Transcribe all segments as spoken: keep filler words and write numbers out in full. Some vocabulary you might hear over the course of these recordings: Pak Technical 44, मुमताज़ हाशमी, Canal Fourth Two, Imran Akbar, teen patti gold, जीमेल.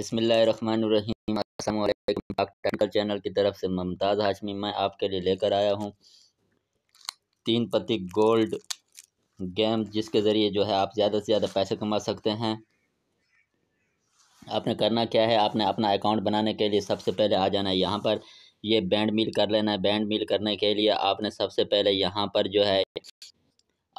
बिस्मिल्लाहिर्रहमानिर्रहीम। अस्सलामुअलैकुम। पाक टेक्निकल चैनल की तरफ से मुमताज़ हाशमी मैं आपके लिए लेकर आया हूँ तीन पत्ती गोल्ड गेम, जिसके ज़रिए जो है आप ज़्यादा से ज़्यादा पैसे कमा सकते हैं। आपने करना क्या है, आपने अपना अकाउंट बनाने के लिए सबसे पहले आ जाना है यहाँ पर, ये बैंड मिल कर लेना है। बैंड मिल करने के लिए आपने सबसे पहले यहाँ पर जो है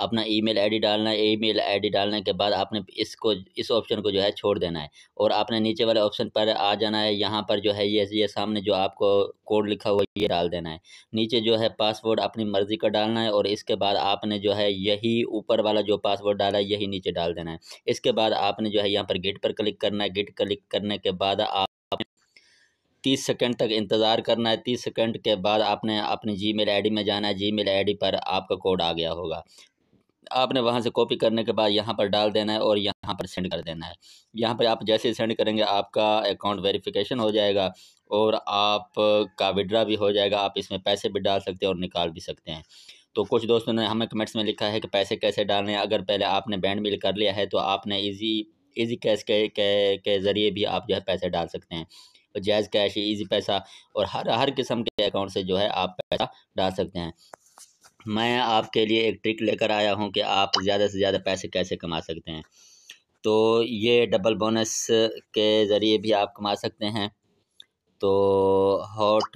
अपना ईमेल आईडी डालना है। ईमेल आईडी डालने के बाद आपने इसको इस ऑप्शन को जो है छोड़ देना है और आपने नीचे वाले ऑप्शन पर आ जाना है। यहाँ पर जो है ये ये सामने जो आपको कोड लिखा हुआ है ये डाल देना है। नीचे जो है पासवर्ड अपनी मर्ज़ी का डालना है और इसके बाद आपने जो है यही ऊपर वाला जो पासवर्ड डाला है यही नीचे डाल देना है। इसके बाद आपने जो है यहाँ पर गिट पर क्लिक करना है। गिट क्लिक करने के बाद आप तीस सेकंड तक इंतज़ार करना है। तीस सेकंड के बाद आपने अपनी जीमेल आईडी में जाना है। जीमेल आईडी पर आपका कोड आ गया होगा, आपने वहां से कॉपी करने के बाद यहां पर डाल देना है और यहां पर सेंड कर देना है। यहां पर आप जैसे सेंड करेंगे आपका अकाउंट वेरिफिकेशन हो जाएगा और आपका विड्रा भी हो जाएगा। आप इसमें पैसे भी डाल सकते हैं और निकाल भी सकते हैं। तो कुछ दोस्तों ने हमें कमेंट्स में लिखा है कि पैसे कैसे डालने हैं। अगर पहले आपने बैंड मिल कर लिया है तो आपने इजी इजी कैश के के, के ज़रिए भी आप जो है पैसे डाल सकते हैं। तो जायज़ कैश, ईजी पैसा और हर हर किस्म के अकाउंट से जो है आप पैसा डाल सकते हैं। मैं आपके लिए एक ट्रिक लेकर आया हूं कि आप ज़्यादा से ज़्यादा पैसे कैसे कमा सकते हैं। तो ये डबल बोनस के ज़रिए भी आप कमा सकते हैं। तो हॉट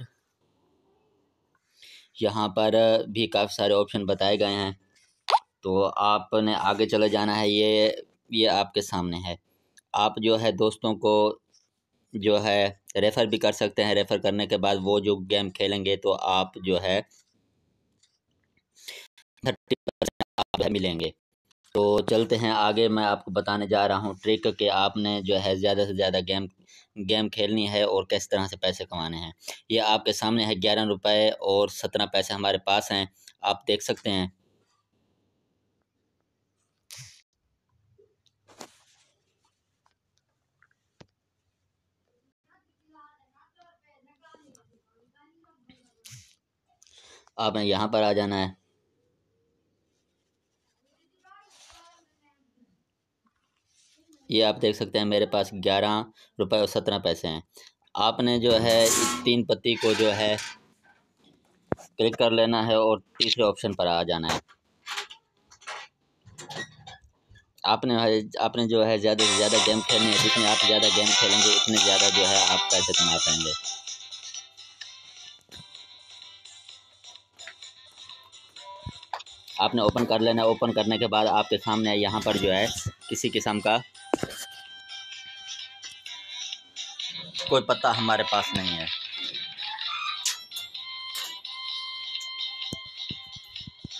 यहाँ पर भी काफ़ी सारे ऑप्शन बताए गए हैं, तो आपने आगे चले जाना है। ये ये आपके सामने है। आप जो है दोस्तों को जो है रेफ़र भी कर सकते हैं। रेफ़र करने के बाद वो जो गेम खेलेंगे तो आप जो है थर्टी परसेंट आप मिलेंगे। तो चलते हैं आगे। मैं आपको बताने जा रहा हूं ट्रिक के आपने जो है ज़्यादा से ज़्यादा गेम गेम खेलनी है और किस तरह से पैसे कमाने हैं। ये आपके सामने है। ग्यारह रुपये और सत्रह पैसे हमारे पास हैं, आप देख सकते हैं। आपने यहाँ पर आ जाना है। ये आप देख सकते हैं मेरे पास ग्यारह रुपये और सत्रह पैसे हैं। आपने जो है तीन पत्ती को जो है क्लिक कर लेना है और तीसरे ऑप्शन पर आ जाना है। आपने आपने जो है ज़्यादा से ज़्यादा गेम खेलनी है। जितने आप ज़्यादा गेम खेलेंगे उतने ज़्यादा जो है आप पैसे कमा पाएंगे। आपने ओपन कर लेना है। ओपन करने के बाद आपके सामने यहाँ पर जो है किसी किस्म का कोई पत्ता हमारे पास नहीं है।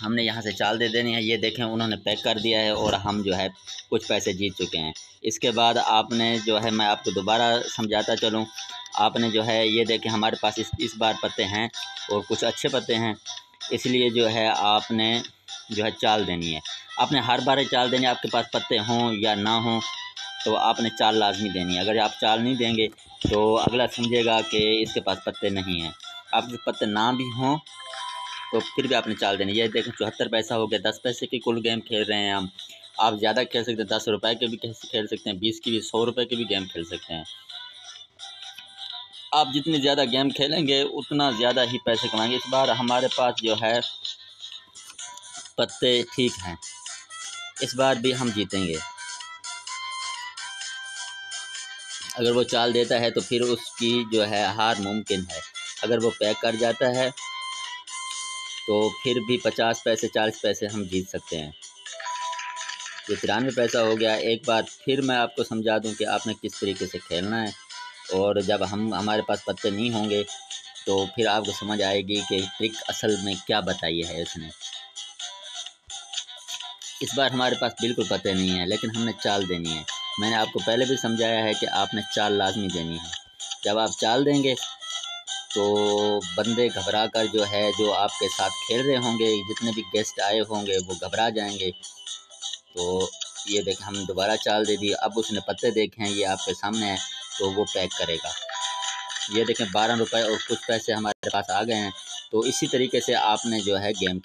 हमने यहाँ से चाल दे देनी है। ये देखें उन्होंने पैक कर दिया है और हम जो है कुछ पैसे जीत चुके हैं। इसके बाद आपने जो है मैं आपको दोबारा समझाता चलूँ। आपने जो है ये देखें हमारे पास इस इस बार पत्ते हैं और कुछ अच्छे पत्ते हैं, इसलिए जो है आपने जो है चाल देनी है। आपने हर बार चाल देनी है, आपके पास पत्ते हों या ना हों तो आपने चाल लाजमी देनी है। अगर आप चाल नहीं देंगे तो अगला समझेगा कि इसके पास पत्ते नहीं हैं। आपके पत्ते ना भी हों तो फिर भी आपने चाल देनी है। ये देखें चौहत्तर पैसा हो गया। दस पैसे की कुल गेम खेल रहे हैं हम। आप ज़्यादा खेल सकते हैं, दस रुपए के भी खेल सकते हैं, बीस की भी, सौ रुपए की भी गेम खेल सकते हैं। आप जितनी ज़्यादा गेम खेलेंगे उतना ज़्यादा ही पैसे कमाएंगे। इस बार हमारे पास जो है पत्ते ठीक हैं, इस बार भी हम जीतेंगे। अगर वो चाल देता है तो फिर उसकी जो है हार मुमकिन है। अगर वो पैक कर जाता है तो फिर भी पचास पैसे चालीस पैसे हम जीत सकते हैं। ये तिरानवे पैसा हो गया। एक बार फिर मैं आपको समझा दूं कि आपने किस तरीके से खेलना है, और जब हम हमारे पास पत्ते नहीं होंगे तो फिर आपको समझ आएगी कि ट्रिक असल में क्या बताई है इसने। इस बार हमारे पास बिल्कुल पत्ते नहीं हैं, लेकिन हमने चाल देनी है। मैंने आपको पहले भी समझाया है कि आपने चाल लाजमी देनी है। जब आप चाल देंगे तो बंदे घबरा कर जो है जो आपके साथ खेल रहे होंगे, जितने भी गेस्ट आए होंगे वो घबरा जाएंगे। तो ये देखें हम दोबारा चाल दे दी। अब उसने पत्ते देखे हैं, ये आपके सामने है, तो वो पैक करेगा। ये देखें बारह रुपये और कुछ पैसे हमारे पास आ गए हैं। तो इसी तरीके से आपने जो है गेम